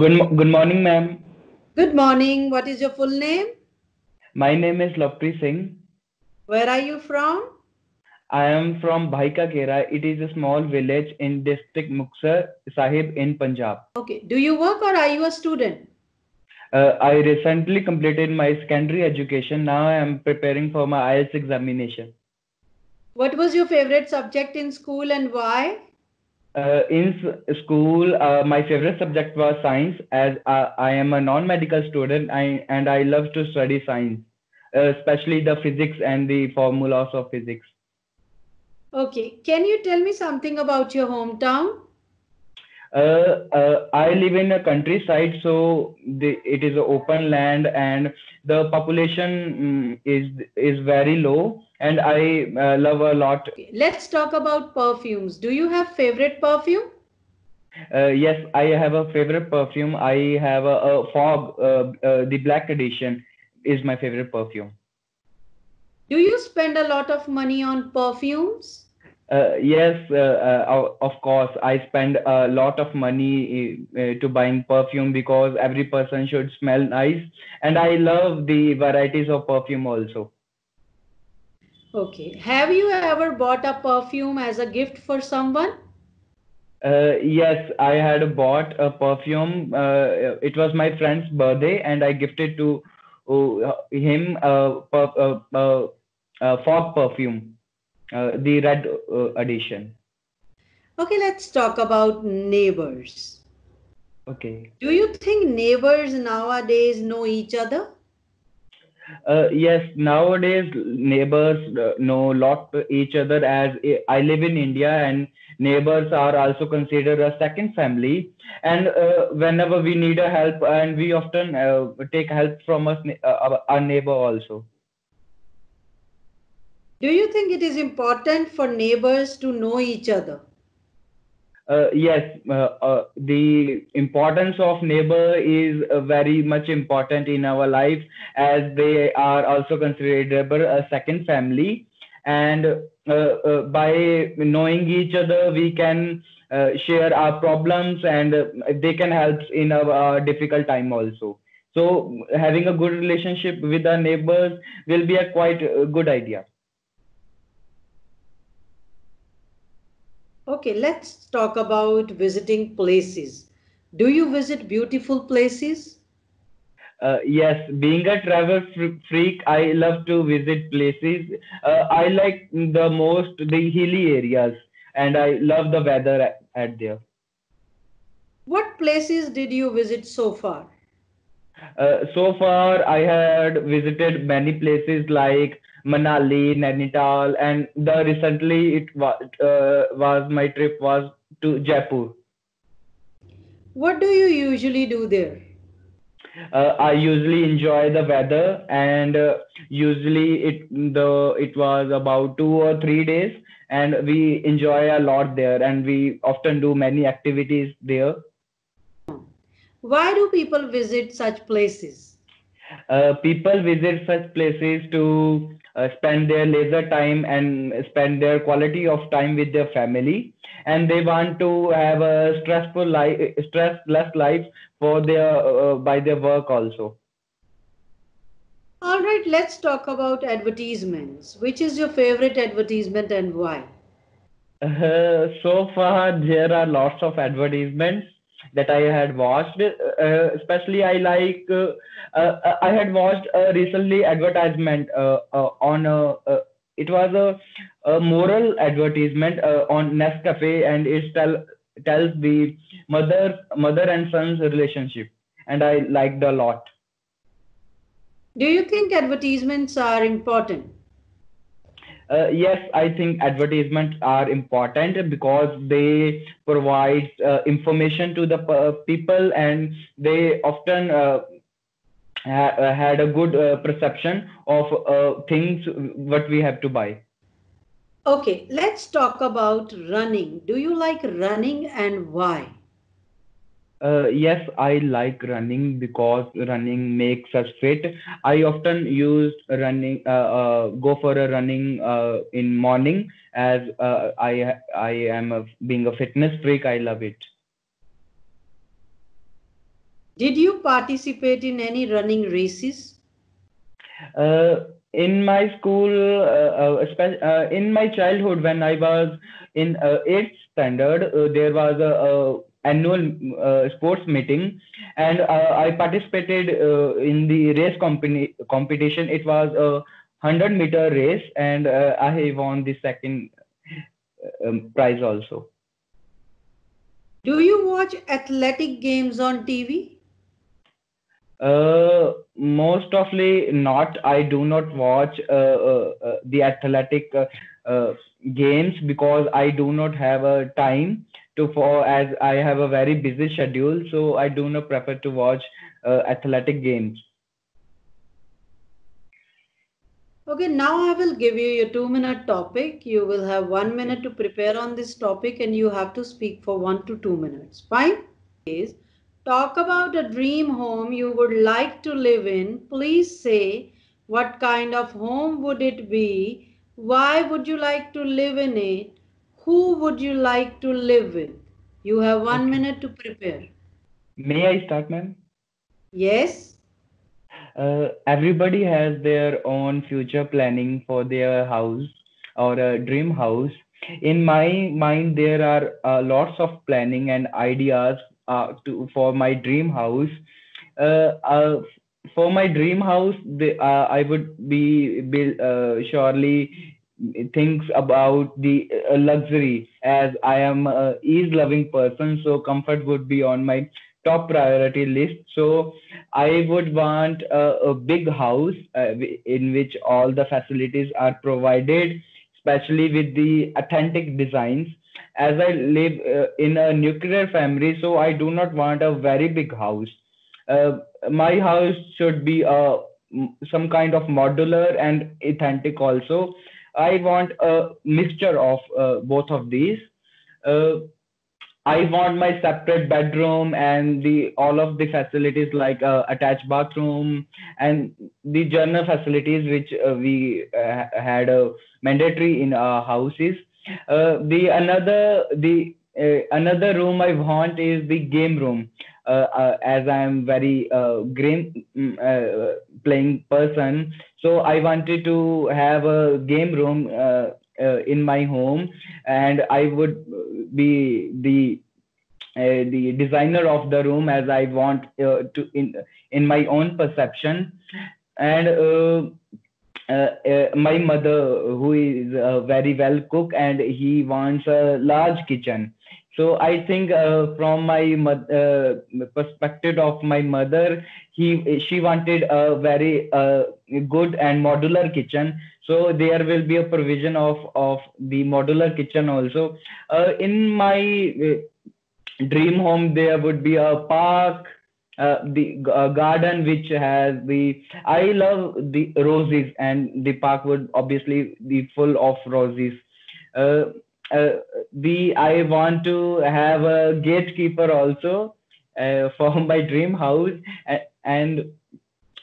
Good morning, ma'am. Good morning. What is your full name? My name is Lopri Singh. Where are you from? I am from Bhiyakhera. It is a small village in district Muktsar Sahib in Punjab. Okay. Do you work or are you a student? I recently completed my secondary education. Now I am preparing for my IELTS examination. What was your favorite subject in school and why? In school, my favorite subject was science, as I am a non-medical student and I love to study science, especially the physics and the formulas of physics. Okay. Can you tell me something about your hometown? I live in a countryside, so it is open land and the population is very low, and I love a lot. Okay. Let's talk about perfumes. Do you have favorite perfume? Yes, I have a favorite perfume. I have a Fog, the black edition is my favorite perfume. Do you spend a lot of money on perfumes? Yes, of course. I spend a lot of money to buying perfume because every person should smell nice, and I love the varieties of perfume also. Okay. Have you ever bought a perfume as a gift for someone? Yes, I had bought a perfume. It was my friend's birthday, and I gifted to him a Fog perfume. The red edition. Okay, let's talk about neighbors. Okay. Do you think neighbors nowadays know each other? Yes, nowadays neighbors know a lot to each other, as I live in India and neighbors are also considered a second family, and whenever we need a help, and we often take help from us, our neighbor also. Do you think it is important for neighbors to know each other? Yes, the importance of neighbor is very much important in our life, as they are also considered a second family. And by knowing each other, we can share our problems, and they can help in our difficult time also. So having a good relationship with our neighbors will be a quite good idea. Okay, let's talk about visiting places. Do you visit beautiful places? Yes, being a travel freak, I love to visit places. I like the most the hilly areas, and I love the weather at there. What places did you visit so far? So far, I had visited many places like Manali, Nainital, and recently it was my trip was to Jaipur. What do you usually do there? I usually enjoy the weather, and usually it was about 2 or 3 days, and we enjoy a lot there, and we often do many activities there. Why do people visit such places? People visit such places to spend their leisure time and spend their quality of time with their family, and they want to have a stressless life for their by their work also. All right, let's talk about advertisements. Which is your favorite advertisement and why? So far there are lots of advertisements that I had watched. Especially I like I had watched recently advertisement on it was a moral advertisement on Nescafe, and it tells the mother and son's relationship, and I liked a lot. Do you think advertisements are important? Yes, I think advertisements are important because they provide information to the people, and they often had a good perception of things what we have to buy. Okay, let's talk about running. Do you like running and why? Yes, I like running because running makes us fit. I often use running, go for a running in morning, as I am being a fitness freak. I love it. Did you participate in any running races? In my school, in my childhood, when I was in 8th standard, there was a annual sports meeting, and I participated in the race competition. It was a 100-meter race, and I won the second prize also. Do you watch athletic games on TV? Most ofly not. I do not watch the athletic games because I do not have a time to follow, as I have a very busy schedule, so I do not prefer to watch athletic games. Okay, now I will give you your 2-minute topic. You will have 1 minute to prepare on this topic, and you have to speak for 1 to 2 minutes. Fine? Please. Talk about a dream home you would like to live in. Please say what kind of home would it be? Why would you like to live in it? Who would you like to live with? You have 1 minute to prepare. May I start, ma'am? Yes. Everybody has their own future planning for their house or a dream house. In my mind, there are lots of planning and ideas for my dream house. For my dream house, I would be surely thinks about the luxury, as I am a ease-loving person, so comfort would be on my top priority list. So I would want a big house in which all the facilities are provided, especially with the authentic designs. As I live in a nuclear family, so I do not want a very big house. My house should be some kind of modular and authentic also. I want a mixture of both of these. I want my separate bedroom and all of the facilities like attached bathroom and the general facilities which we had mandatory in our houses. Another room I want is the game room, as I am very game playing person, so I wanted to have a game room in my home, and I would be the designer of the room, as I want to in my own perception. And my mother, who is very well cook, and he wants a large kitchen. So I think from my perspective of my mother, she wanted a very good and modular kitchen. So there will be a provision of the modular kitchen also. In my dream home, there would be a park. The garden which has I love the roses, and the park would obviously be full of roses. I want to have a gatekeeper also for my dream house, and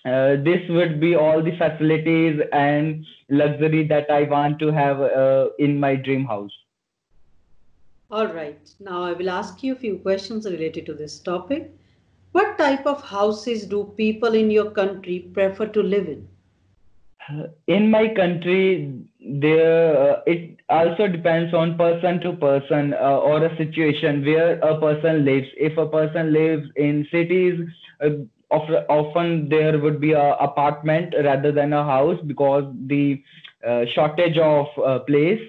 this would be all the facilities and luxury that I want to have in my dream house. All right, now I will ask you a few questions related to this topic. What type of houses do people in your country prefer to live in? In my country, it also depends on person to person or a situation where a person lives. If a person lives in cities, often there would be an apartment rather than a house because the shortage of place.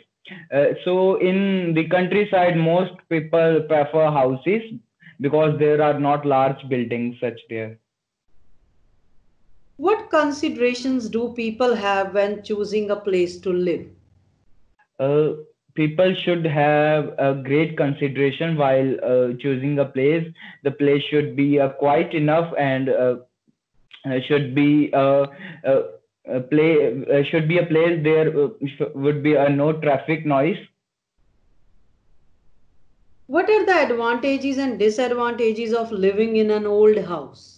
So in the countryside, most people prefer houses, because there are not large buildings such there. What considerations do people have when choosing a place to live? People should have a great consideration while choosing a place. The place should be quiet enough, and should be a place there would be no traffic noise. What are the advantages and disadvantages of living in an old house?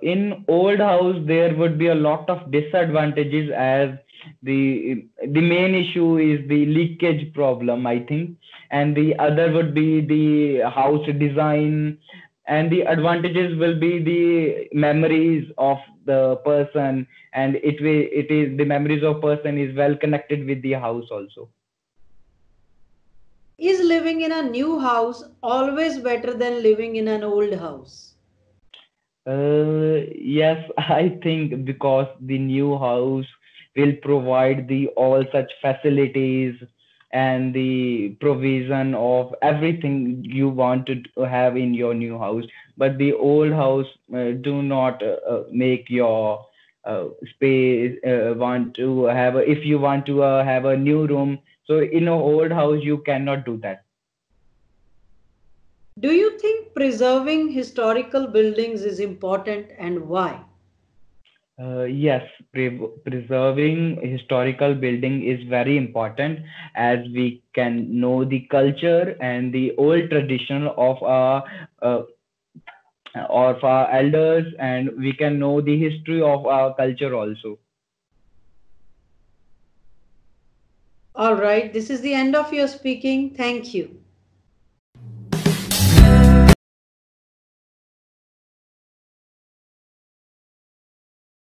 In old house, there would be a lot of disadvantages, as the main issue is the leakage problem, I think. And the other would be the house design And the advantages will be the memories of the person, and it is the memories of person is well connected with the house also. Is living in a new house always better than living in an old house? Yes, I think, because the new house will provide the all such facilities and the provision of everything you want to have in your new house. But the old house do not make your space want to have if you want to have a new room. So in an old house, you cannot do that. Do you think preserving historical buildings is important, and why? Yes, preserving historical building is very important, as we can know the culture and the old tradition of our elders, and we can know the history of our culture also. All right, this is the end of your speaking. Thank you.